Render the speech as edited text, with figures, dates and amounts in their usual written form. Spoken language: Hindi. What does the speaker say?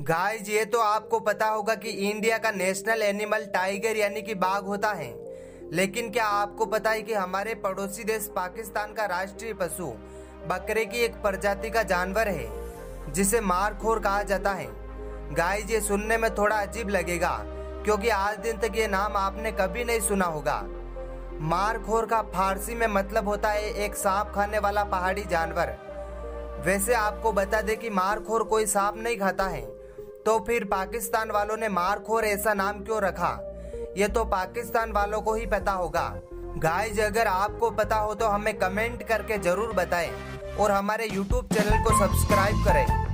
गाइस ये तो आपको पता होगा कि इंडिया का नेशनल एनिमल टाइगर यानी कि बाघ होता है, लेकिन क्या आपको पता है कि हमारे पड़ोसी देश पाकिस्तान का राष्ट्रीय पशु बकरे की एक प्रजाति का जानवर है जिसे मारखोर कहा जाता है। गाइस ये सुनने में थोड़ा अजीब लगेगा क्योंकि आज दिन तक ये नाम आपने कभी नहीं सुना होगा। मारखोर का फारसी में मतलब होता है एक सांप खाने वाला पहाड़ी जानवर। वैसे आपको बता दें कि मारखोर कोई सांप नहीं खाता है, तो फिर पाकिस्तान वालों ने मारखोर ऐसा नाम क्यों रखा, ये तो पाकिस्तान वालों को ही पता होगा। गाइस अगर आपको पता हो तो हमें कमेंट करके जरूर बताएं और हमारे YouTube चैनल को सब्सक्राइब करें।